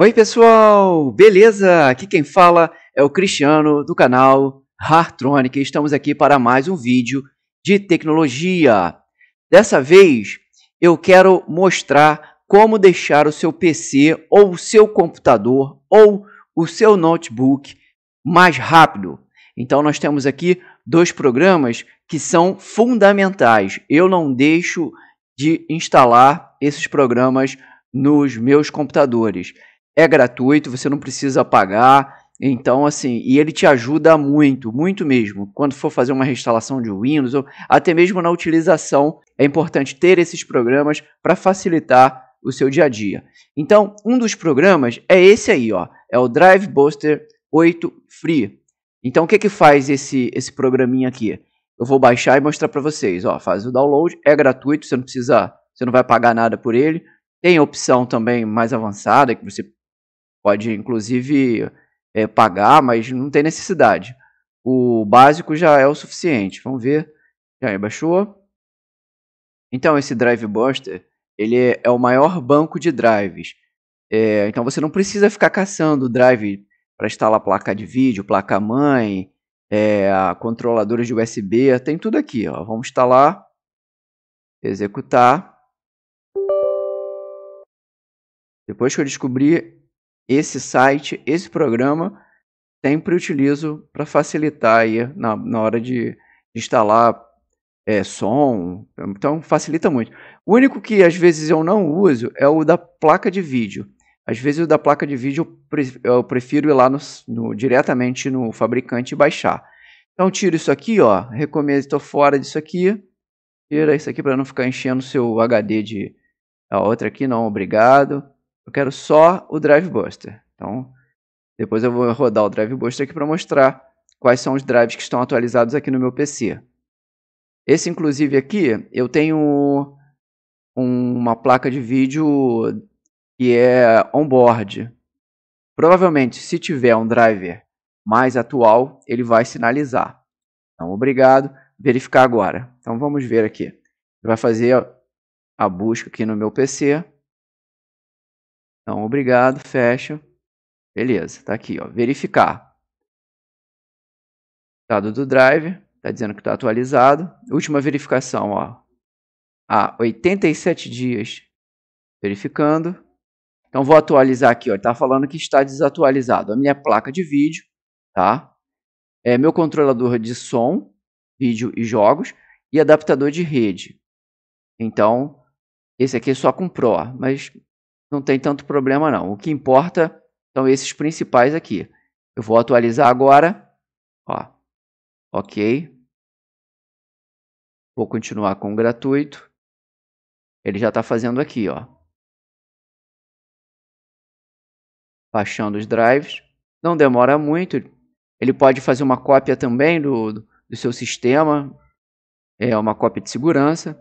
Oi pessoal, beleza? Aqui quem fala é o Cristiano do canal Hear7ronic. Estamos aqui para mais um vídeo de tecnologia. Dessa vez eu quero mostrar como deixar o seu PC ou o seu computador ou o seu notebook mais rápido. Então nós temos aqui dois programas que são fundamentais. Eu não deixo de instalar esses programas nos meus computadores. É gratuito, você não precisa pagar, então assim, e ele te ajuda muito, muito mesmo. Quando for fazer uma reinstalação de Windows, ou até mesmo na utilização, é importante ter esses programas para facilitar o seu dia a dia. Então, um dos programas é esse aí, ó, é o Drive Booster 8 Free. Então, o que que faz esse programinha aqui? Eu vou baixar e mostrar para vocês, ó, faz o download, é gratuito, você não vai pagar nada por ele. Tem opção também mais avançada que você pode, inclusive, pagar, mas não tem necessidade. O básico já é o suficiente. Vamos ver. Já baixou. Então, esse Drive Booster, ele é o maior banco de drives. Então, você não precisa ficar caçando o drive para instalar placa de vídeo, placa-mãe, controladores de USB. Tem tudo aqui. Ó. Vamos instalar, executar. Depois que eu descobri esse site, esse programa, sempre utilizo para facilitar aí na hora de instalar som. Então, facilita muito. O único que, às vezes, eu não uso é o da placa de vídeo. Às vezes, o da placa de vídeo eu prefiro ir lá diretamente no fabricante e baixar. Então, tiro isso aqui, ó. Recomendo, estou fora disso aqui. Tira isso aqui para não ficar enchendo o seu HD de... A outra aqui, não, obrigado. Eu quero só o Drive Booster. Então, depois eu vou rodar o Drive Booster aqui para mostrar quais são os drives que estão atualizados aqui no meu PC. Esse, inclusive, aqui, eu tenho uma placa de vídeo que é onboard. Provavelmente, se tiver um driver mais atual, ele vai sinalizar. Então, obrigado. Verificar agora. Então, vamos ver aqui. Vai fazer a busca aqui no meu PC. Então, obrigado, fecha. Beleza, tá aqui, ó, verificar. Estado do drive, tá dizendo que tá atualizado. Última verificação, ó. Há 87 dias verificando. Então, vou atualizar aqui, ó, tá falando que está desatualizado. A minha placa de vídeo, tá? Meu controlador de som, vídeo e jogos e adaptador de rede. Então, esse aqui é só com Pro, mas... não tem tanto problema não. O que importa são esses principais aqui. Eu vou atualizar agora. Ó. Ok. Vou continuar com o gratuito. Ele já está fazendo aqui, ó. Baixando os drives. Não demora muito. Ele pode fazer uma cópia também do seu sistema. É uma cópia de segurança.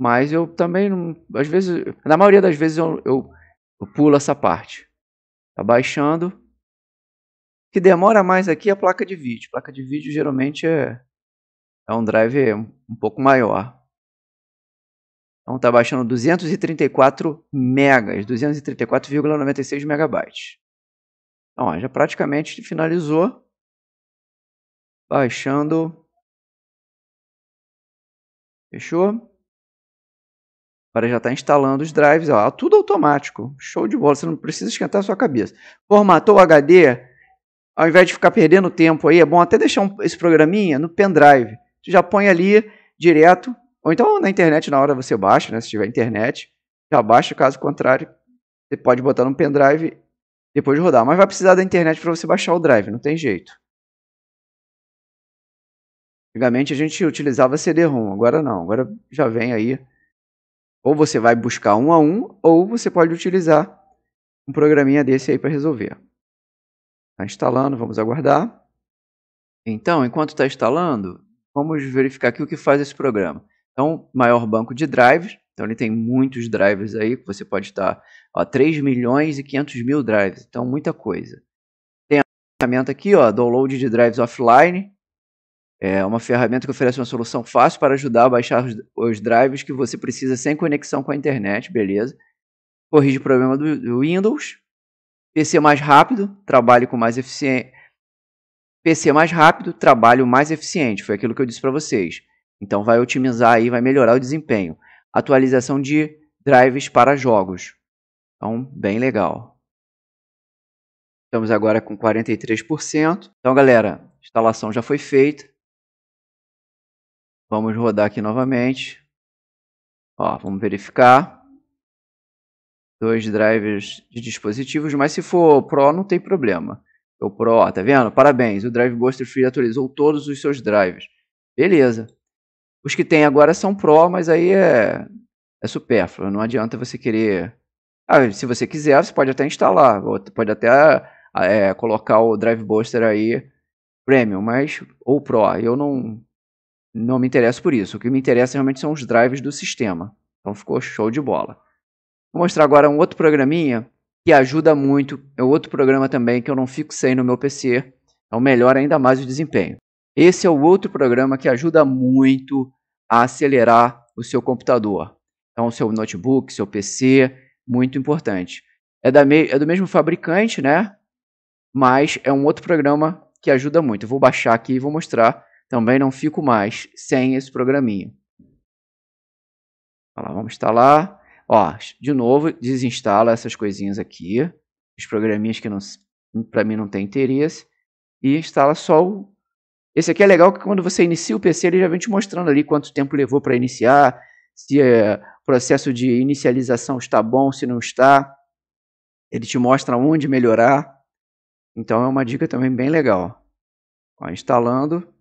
Mas eu também não... Às vezes, na maioria das vezes eu pulo essa parte. Tá baixando. O que demora mais aqui é a placa de vídeo. A placa de vídeo geralmente é um drive um pouco maior. Então tá baixando 234 megas. 234,96 megabytes. Então ó, já praticamente finalizou. Baixando. Fechou. Agora já está instalando os drives, ó, tudo automático, show de bola, você não precisa esquentar a sua cabeça. Formatou o HD, ao invés de ficar perdendo tempo aí, é bom até deixar esse programinha no pendrive. Você já põe ali direto, ou então na internet na hora você baixa, né, se tiver internet, já baixa, caso contrário, você pode botar no pendrive depois de rodar. Mas vai precisar da internet para você baixar o drive, não tem jeito. Antigamente a gente utilizava CD-ROM, agora não, agora já vem aí. Ou você vai buscar um a um, ou você pode utilizar um programinha desse aí para resolver. Está instalando, vamos aguardar. Então, enquanto está instalando, vamos verificar aqui o que faz esse programa. Então, maior banco de drives. Então, ele tem muitos drives aí, que você pode estar... Ó, 3 milhões e 500 mil drives. Então, muita coisa. Tem a ferramenta aqui, ó, download de drives offline. É uma ferramenta que oferece uma solução fácil para ajudar a baixar os drives que você precisa sem conexão com a internet, beleza. Corrige o problema do Windows. PC mais rápido, trabalho com mais eficiência. PC mais rápido, trabalho mais eficiente. Foi aquilo que eu disse para vocês. Então vai otimizar aí, vai melhorar o desempenho. Atualização de drives para jogos. Então, bem legal. Estamos agora com 43%. Então, galera, a instalação já foi feita. Vamos rodar aqui novamente. Ó, vamos verificar. 2 drivers de dispositivos, mas se for Pro não tem problema. O Pro, ó, tá vendo? Parabéns, o Drive Booster Free atualizou todos os seus drives. Beleza. Os que tem agora são Pro, mas aí é supérfluo. Não adianta você querer... Ah, se você quiser, você pode até instalar. Pode até colocar o Drive Booster aí Premium, mas... ou Pro. Eu não me interesso por isso. O que me interessa realmente são os drives do sistema. Então ficou show de bola. Vou mostrar agora um outro programinha que ajuda muito. É outro programa também que eu não fixei no meu PC. Então melhora ainda mais o desempenho. Esse é o outro programa que ajuda muito a acelerar o seu computador. Então, o seu notebook, seu PC, muito importante. É do mesmo fabricante, né? Mas é um outro programa que ajuda muito. Eu vou baixar aqui e vou mostrar. Também não fico mais sem esse programinha. Olha lá, vamos instalar. Ó, de novo, desinstala essas coisinhas aqui. Os programinhas que para mim não tem interesse. E instala só o... Esse aqui é legal que quando você inicia o PC, ele já vem te mostrando ali quanto tempo levou para iniciar, se o processo de inicialização está bom, se não está. Ele te mostra onde melhorar. Então é uma dica também bem legal. Ó, instalando.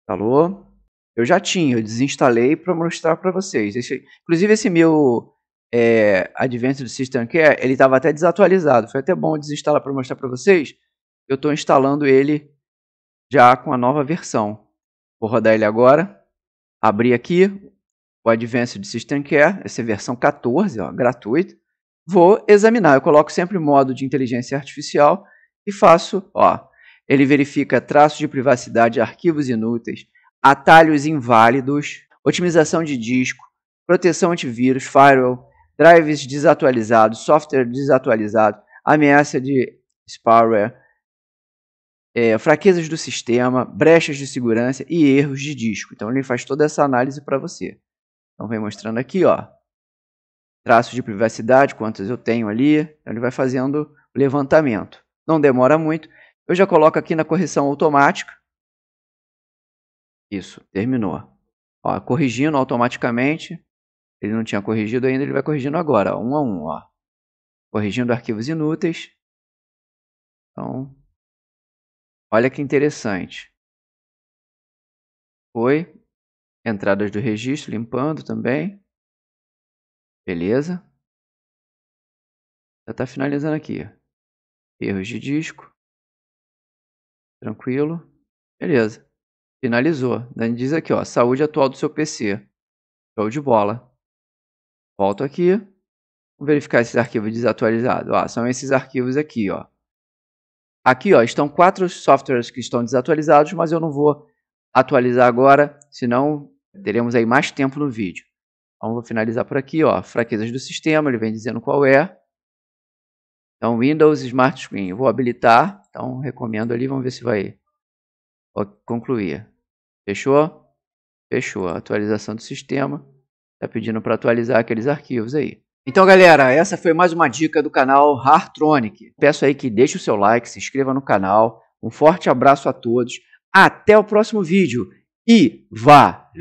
Instalou. Eu já tinha, eu desinstalei para mostrar para vocês. Inclusive esse meu Advanced System Care, ele estava até desatualizado. Foi até bom desinstalar para mostrar para vocês. Eu estou instalando ele já com a nova versão. Vou rodar ele agora. Abrir aqui o Advanced System Care, essa é a versão 14, ó, gratuito. Vou examinar. Eu coloco sempre o modo de inteligência artificial e faço, ó, ele verifica traços de privacidade, arquivos inúteis, atalhos inválidos, otimização de disco, proteção antivírus, firewall, drives desatualizados, software desatualizado, ameaça de spyware, fraquezas do sistema, brechas de segurança e erros de disco. Então ele faz toda essa análise para você. Então vem mostrando aqui, ó, traços de privacidade, quantas eu tenho ali. Então, ele vai fazendo o levantamento. Não demora muito. Eu já coloco aqui na correção automática. Isso, terminou. Ó, corrigindo automaticamente. Ele não tinha corrigido ainda, ele vai corrigindo agora, ó, um a um. Ó. Corrigindo arquivos inúteis. Então... Olha que interessante. Foi. Entradas do registro, limpando também. Beleza. Já está finalizando aqui. Erros de disco. Tranquilo. Beleza. Finalizou. Diz aqui, ó, saúde atual do seu PC. Show de bola. Volto aqui. Vou verificar esses arquivos desatualizados. Ó, são esses arquivos aqui, ó. Aqui, ó, estão 4 softwares que estão desatualizados, mas eu não vou atualizar agora, senão teremos aí mais tempo no vídeo. Então, vou finalizar por aqui, ó, fraquezas do sistema, ele vem dizendo qual é. Então, Windows Smart Screen, eu vou habilitar, então recomendo ali, vamos ver se vai concluir. Fechou? Fechou, atualização do sistema, está pedindo para atualizar aqueles arquivos aí. Então, galera, essa foi mais uma dica do canal Hear7ronic. Peço aí que deixe o seu like, se inscreva no canal. Um forte abraço a todos. Até o próximo vídeo e valeu!